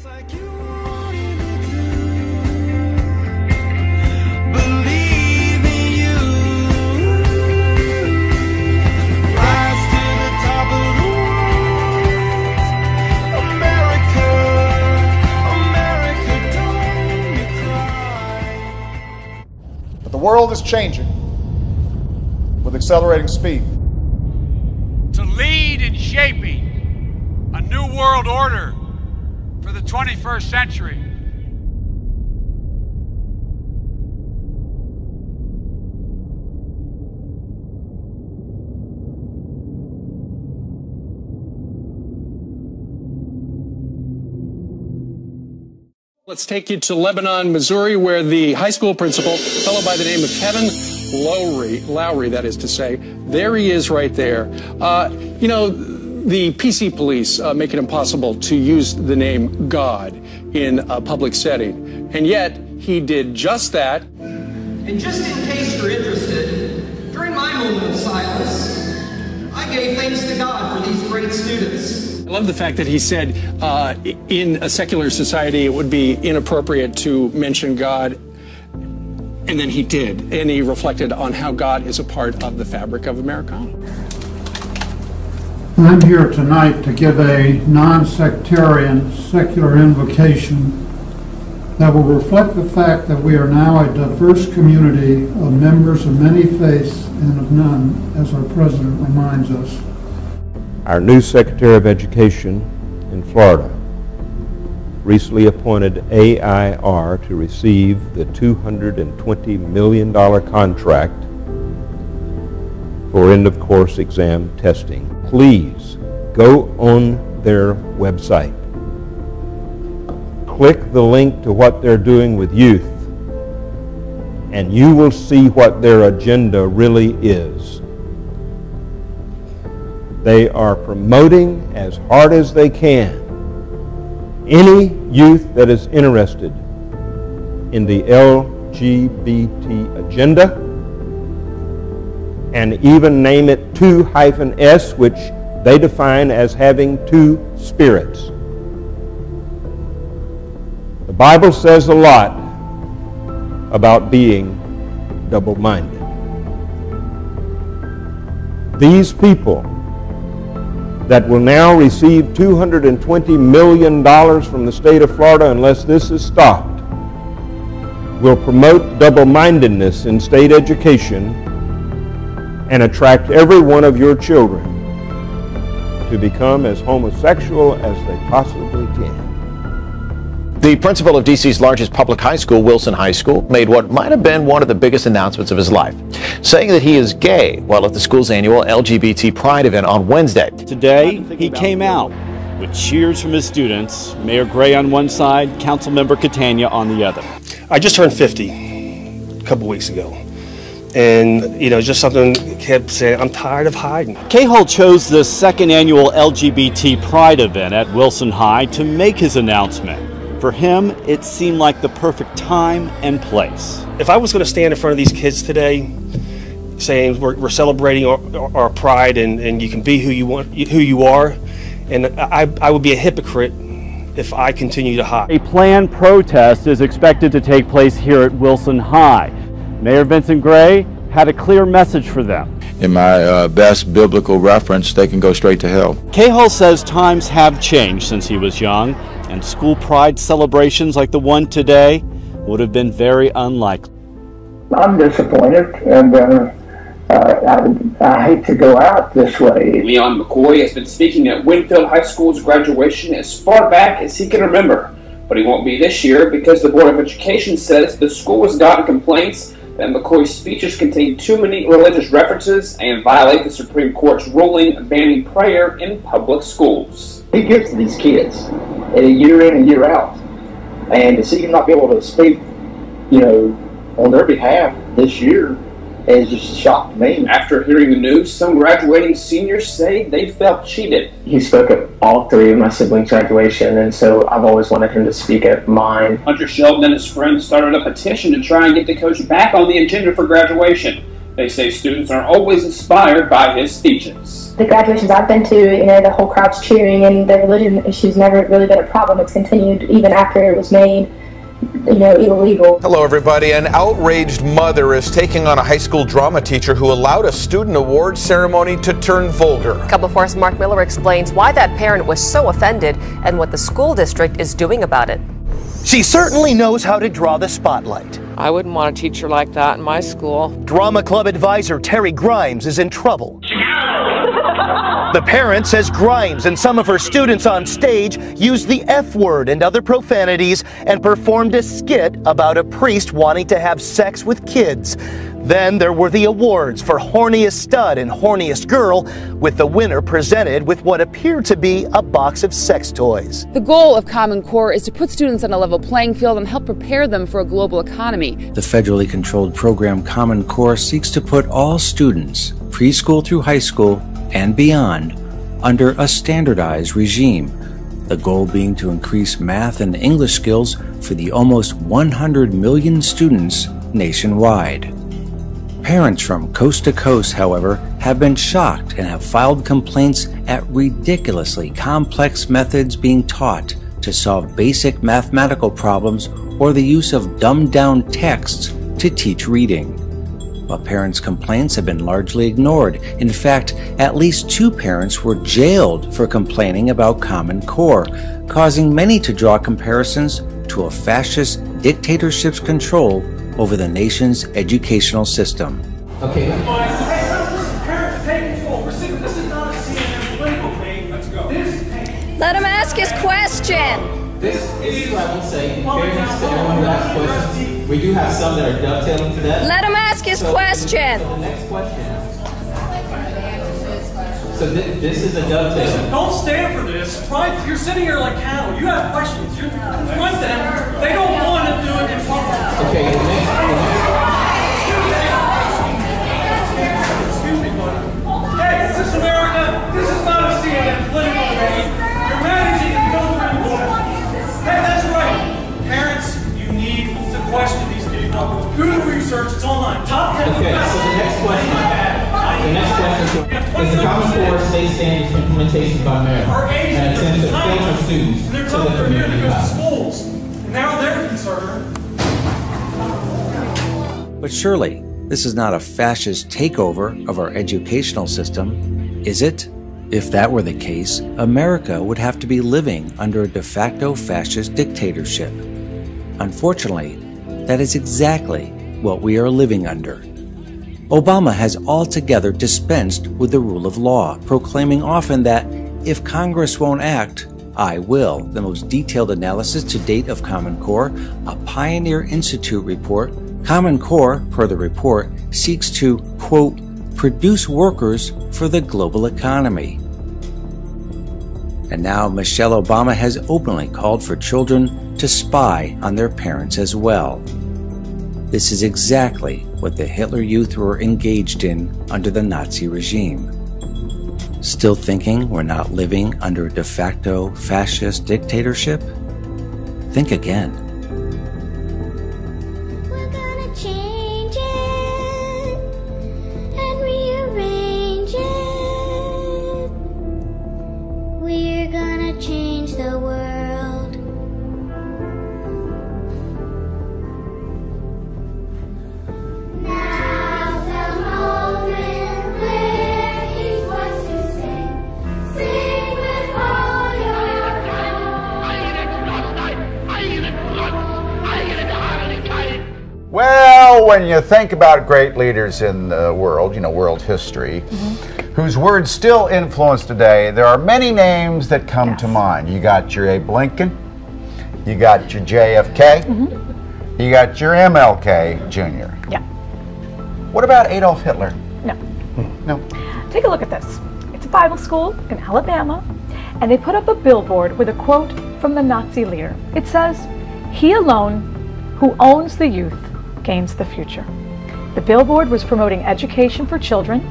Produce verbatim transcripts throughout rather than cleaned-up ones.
But the world is changing with accelerating speed. To lead in shaping a new world order for the twenty-first century. Let's take you to Lebanon, Missouri, where the high school principal, a fellow by the name of Kevin Lowry, Lowry, that is to say, there he is right there. Uh, you know, the P C police uh, make it impossible to use the name God in a public setting, and yet he did just that. And just in case you're interested, during my moment of silence, I gave thanks to God for these great students. I love the fact that he said uh, in a secular society it would be inappropriate to mention God, and then he did, and he reflected on how God is a part of the fabric of Americana. I'm here tonight to give a non-sectarian secular invocation that will reflect the fact that we are now a diverse community of members of many faiths and of none, as our president reminds us. Our new Secretary of Education in Florida recently appointed A I R to receive the two hundred twenty million dollars contract for end-of-course exam testing. Please go on their website. Click the link to what they're doing with youth, and you will see what their agenda really is. They are promoting as hard as they can any youth that is interested in the L G B T agenda, and even name it two hyphen S, which they define as having two spirits. The Bible says a lot about being double-minded. These people that will now receive two hundred twenty million dollars from the state of Florida, unless this is stopped, will promote double-mindedness in state education and attract every one of your children to become as homosexual as they possibly can. The principal of D C's largest public high school, Wilson High School, made what might have been one of the biggest announcements of his life, saying that he is gay while at the school's annual L G B T Pride event on Wednesday. Today, he came out with cheers from his students, Mayor Gray on one side, Councilmember Catania on the other. I just turned fifty a couple weeks ago, and you know, just something kept saying, I'm tired of hiding. Cahill chose the second annual L G B T Pride event at Wilson High to make his announcement. For him, it seemed like the perfect time and place. If I was going to stand in front of these kids today saying we're, we're celebrating our, our pride and, and you can be who you want, who you are, and I, I would be a hypocrite if I continue to hide. A planned protest is expected to take place here at Wilson High. Mayor Vincent Gray had a clear message for them. In my uh, best biblical reference, they can go straight to hell. Cahill says times have changed since he was young, and school pride celebrations like the one today would have been very unlikely. I'm disappointed, and uh, uh, I, I hate to go out this way. Leon McCoy has been speaking at Winfield High School's graduation as far back as he can remember, but he won't be this year because the Board of Education says the school has gotten complaints that McCoy's speeches contain too many religious references and violate the Supreme Court's ruling banning prayer in public schools. He gives to these kids year in and year out, and to see him not be able to speak, you know, on their behalf this year has just shocked me. After hearing the news, some graduating seniors say they felt cheated. He spoke at all three of my siblings' graduation, and so I've always wanted him to speak at mine. Hunter Sheldon and his friends started a petition to try and get the coach back on the agenda for graduation. They say students are always inspired by his speeches. The graduations I've been to, you know, the whole crowd's cheering, and the religion issue's never really been a problem. It's continued even after it was made, you know, illegal. Hello, everybody. An outraged mother is taking on a high school drama teacher who allowed a student award ceremony to turn vulgar. Couple Force Mark Miller explains why that parent was so offended and what the school district is doing about it. She certainly knows how to draw the spotlight. I wouldn't want a teacher like that in my school. Drama club advisor Terry Grimes is in trouble. The parent says Grimes and some of her students on stage used the F word and other profanities and performed a skit about a priest wanting to have sex with kids. Then there were the awards for horniest stud and horniest girl, with the winner presented with what appeared to be a box of sex toys. The goal of Common Core is to put students on a level playing field and help prepare them for a global economy. The federally controlled program Common Core seeks to put all students, preschool through high school and beyond, under a standardized regime, the goal being to increase math and English skills for the almost one hundred million students nationwide. Parents from coast to coast, however, have been shocked and have filed complaints at ridiculously complex methods being taught to solve basic mathematical problems or the use of dumbed-down texts to teach reading. But parents' complaints have been largely ignored. In fact, at least two parents were jailed for complaining about Common Core, causing many to draw comparisons to a fascist dictatorship's control over the nation's educational system. Okay. Let him ask his question. This issue, I will say, in fairness to everyone who asks questions, we do have some that are dovetailing to that. Let him ask his so, question. So next question. So th this is a dovetail. Listen, don't stand for this. Try, you're sitting here like cattle. You have questions. You confront them. They don't want to do it in public. Okay. Excuse me, buddy. Hey, this is America. This is not a C N N political debate. You're managing the government. Hey, that's right. Parents, you need to question these people. Do the research. It's online. Top ten. Okay. So the next question. The next question is, the Common Core state standards implementation by mayor and attempts to filter students and they're telling they're here to go to schools, and now they're concerned. But surely this is not a fascist takeover of our educational system, is it? If that were the case, America would have to be living under a de facto fascist dictatorship. Unfortunately, that is exactly what we are living under. Obama has altogether dispensed with the rule of law, proclaiming often that, if Congress won't act, I will. The most detailed analysis to date of Common Core, a Pioneer Institute report, Common Core, per the report, seeks to, quote, produce workers for the global economy. And now Michelle Obama has openly called for children to spy on their parents as well. This is exactly what the Hitler Youth were engaged in under the Nazi regime. Still thinking we're not living under a de facto fascist dictatorship? Think again. We're gonna change it and rearrange it. We're gonna change the world. Well, when you think about great leaders in the world, you know, world history, mm-hmm. whose words still influence today, there are many names that come yes. to mind. You got your Abe Lincoln, you got your J F K, mm-hmm. you got your M L K Junior Yeah. What about Adolf Hitler? No. Hmm. No. Take a look at this. It's a Bible school in Alabama, and they put up a billboard with a quote from the Nazi leader. It says, "He alone who owns the youth gains the future." The billboard was promoting education for children,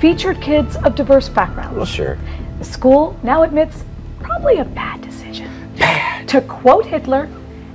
featured kids of diverse backgrounds. Well, sure. The school now admits probably a bad decision. Bad. To quote Hitler,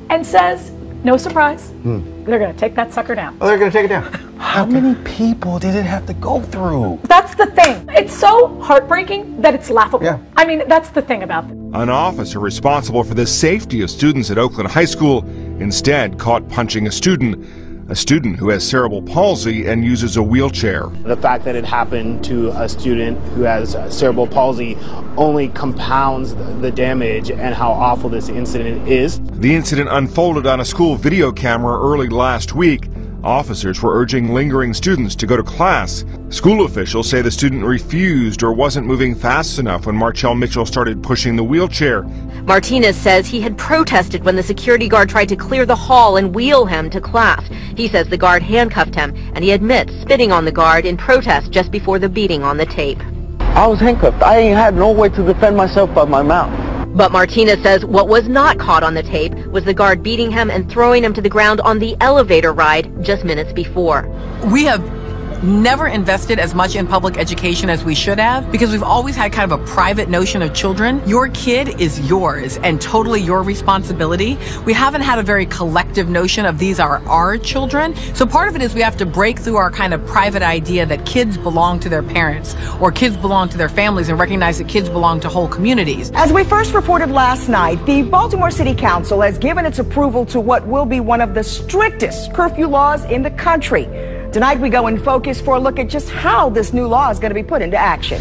and says No surprise. Hmm. They're going to take that sucker down. Oh, they're going to take it down. How many people did it have to go through? That's the thing. It's so heartbreaking that it's laughable. Yeah. I mean, that's the thing about it. An officer responsible for the safety of students at Oakland High School instead caught punching a student, a student who has cerebral palsy and uses a wheelchair. The fact that it happened to a student who has cerebral palsy only compounds the damage and how awful this incident is. The incident unfolded on a school video camera early last week. Officers were urging lingering students to go to class. School officials say the student refused or wasn't moving fast enough when Marcel Mitchell started pushing the wheelchair. Martinez says he had protested when the security guard tried to clear the hall and wheel him to class. He says the guard handcuffed him, and he admits spitting on the guard in protest just before the beating on the tape. I was handcuffed. I ain't had no way to defend myself but my mouth. But Martinez says what was not caught on the tape was the guard beating him and throwing him to the ground on the elevator ride just minutes before. We have never invested as much in public education as we should have, because we've always had kind of a private notion of children. Your kid is yours and totally your responsibility. We haven't had a very collective notion of these are our children. So part of it is we have to break through our kind of private idea that kids belong to their parents or kids belong to their families, and recognize that kids belong to whole communities. As we first reported last night, the Baltimore City Council has given its approval to what will be one of the strictest curfew laws in the country. Tonight we go in focus for a look at just how this new law is going to be put into action.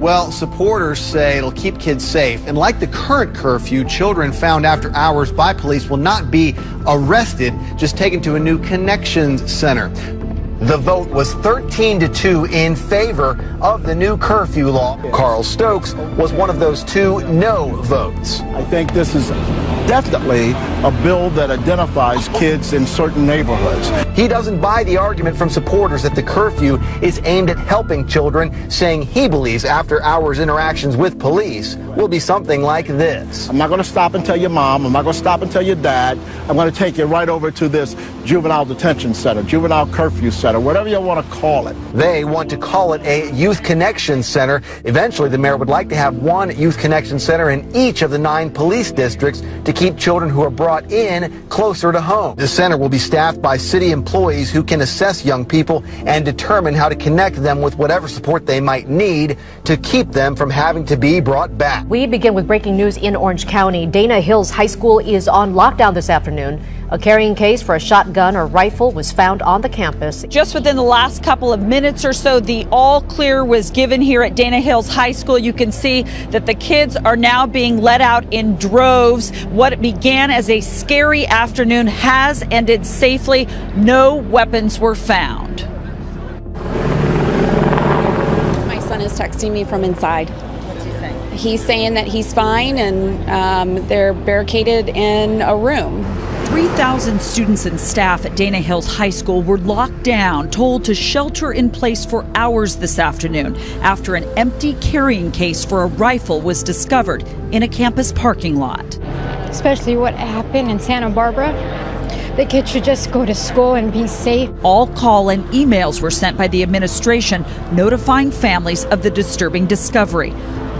Well, supporters say it'll keep kids safe, and like the current curfew, children found after hours by police will not be arrested, just taken to a new connections center. The vote was thirteen to two in favor of the new curfew law. Carl Stokes was one of those two no votes. I think this is definitely a bill that identifies kids in certain neighborhoods. He doesn't buy the argument from supporters that the curfew is aimed at helping children, saying he believes after hours interactions with police will be something like this. I'm not going to stop and tell your mom. I'm not going to stop and tell your dad. I'm going to take you right over to this juvenile detention center, juvenile curfew center, whatever you want to call it. They want to call it a youth connection center. Eventually, the mayor would like to have one youth connection center in each of the nine police districts to keep children who are brought in closer to home. The center will be staffed by city employees who can assess young people and determine how to connect them with whatever support they might need to keep them from having to be brought back. We begin with breaking news in Orange County. Dana Hills High School is on lockdown this afternoon. A carrying case for a shotgun or rifle was found on the campus. Just within the last couple of minutes or so, the all clear was given here at Dana Hills High School. You can see that the kids are now being let out in droves. What began as a scary afternoon has ended safely. No weapons were found. My son is texting me from inside. What's he saying? He's saying that he's fine, and um, they're barricaded in a room. three thousand students and staff at Dana Hills High School were locked down, told to shelter in place for hours this afternoon after an empty carrying case for a rifle was discovered in a campus parking lot. Especially what happened in Santa Barbara. The kids should just go to school and be safe. All call and emails were sent by the administration notifying families of the disturbing discovery.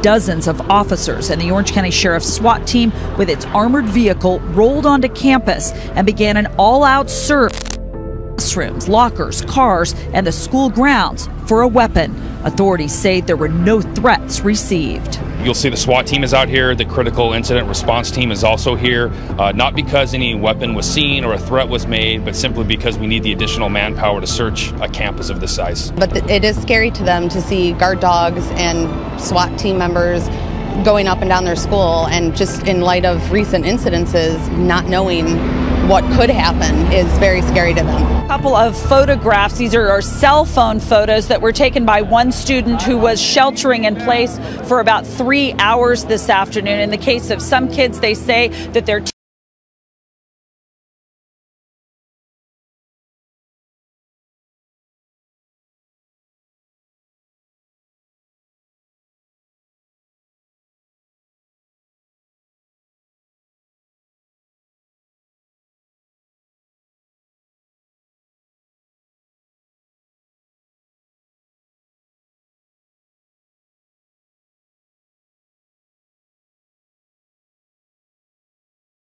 Dozens of officers and the Orange County Sheriff's SWAT team with its armored vehicle rolled onto campus and began an all-out search of classrooms, lockers, cars, and the school grounds for a weapon. Authorities say there were no threats received. You'll see the SWAT team is out here. The critical incident response team is also here, uh, not because any weapon was seen or a threat was made, but simply because we need the additional manpower to search a campus of this size. But th- it is scary to them to see guard dogs and SWAT team members going up and down their school, and just in light of recent incidences, not knowing what could happen is very scary to them. A couple of photographs. These are our cell phone photos that were taken by one student who was sheltering in place for about three hours this afternoon. In the case of some kids, they say that their